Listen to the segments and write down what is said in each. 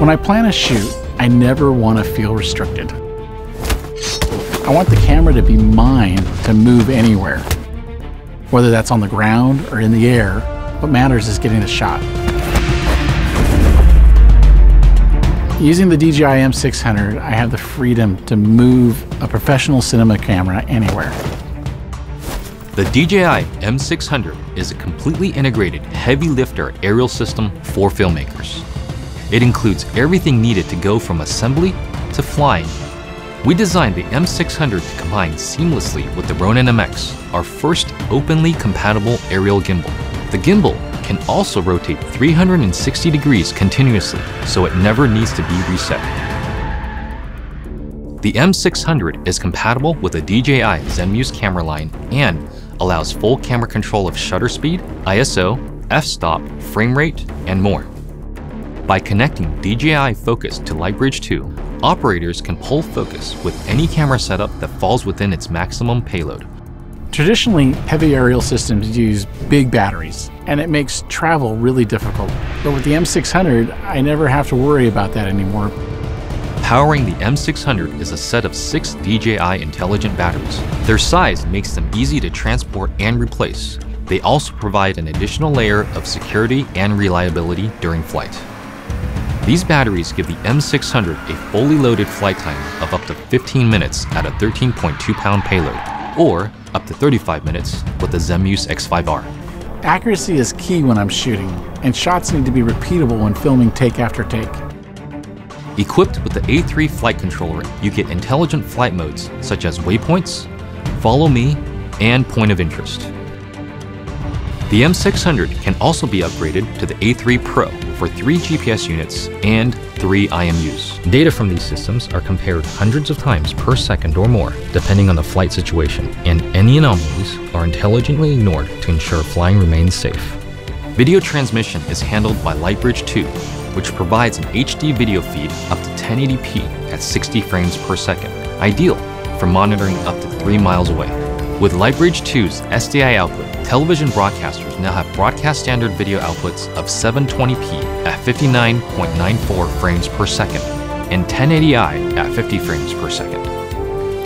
When I plan a shoot, I never want to feel restricted. I want the camera to be mine to move anywhere. Whether that's on the ground or in the air, what matters is getting the shot. Using the DJI M600, I have the freedom to move a professional cinema camera anywhere. The DJI M600 is a completely integrated heavy lifter aerial system for filmmakers. It includes everything needed to go from assembly to flying. We designed the M600 to combine seamlessly with the Ronin MX, our first openly compatible aerial gimbal. The gimbal can also rotate 360 degrees continuously, so it never needs to be reset. The M600 is compatible with the DJI Zenmuse camera line and allows full camera control of shutter speed, ISO, f-stop, frame rate, and more. By connecting DJI Focus to Lightbridge 2, operators can pull focus with any camera setup that falls within its maximum payload. Traditionally, heavy aerial systems use big batteries, and it makes travel really difficult. But with the M600, I never have to worry about that anymore. Powering the M600 is a set of 6 DJI intelligent batteries. Their size makes them easy to transport and replace. They also provide an additional layer of security and reliability during flight. These batteries give the M600 a fully loaded flight time of up to 15 minutes at a 13.2-pound payload, or up to 35 minutes with the Zenmuse X5R. Accuracy is key when I'm shooting, and shots need to be repeatable when filming take after take. Equipped with the A3 flight controller, you get intelligent flight modes such as waypoints, follow me, and point of interest. The M600 can also be upgraded to the A3 Pro for 3 GPS units and 3 IMUs. Data from these systems are compared hundreds of times per second or more, depending on the flight situation, and any anomalies are intelligently ignored to ensure flying remains safe. Video transmission is handled by Lightbridge 2, which provides an HD video feed up to 1080p at 60 frames per second, ideal for monitoring up to 3 miles away. With Lightbridge 2's SDI output, television broadcasters now have broadcast standard video outputs of 720p at 59.94 frames per second and 1080i at 50 frames per second.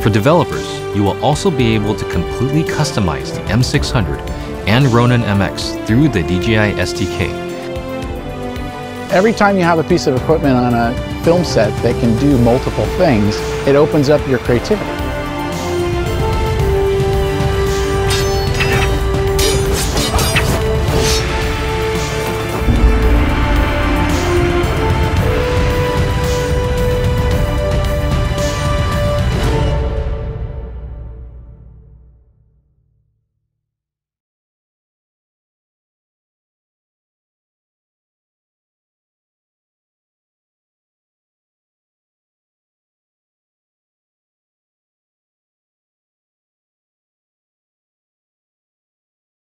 For developers, you will also be able to completely customize the M600 and Ronin MX through the DJI SDK. Every time you have a piece of equipment on a film set that can do multiple things, it opens up your creativity.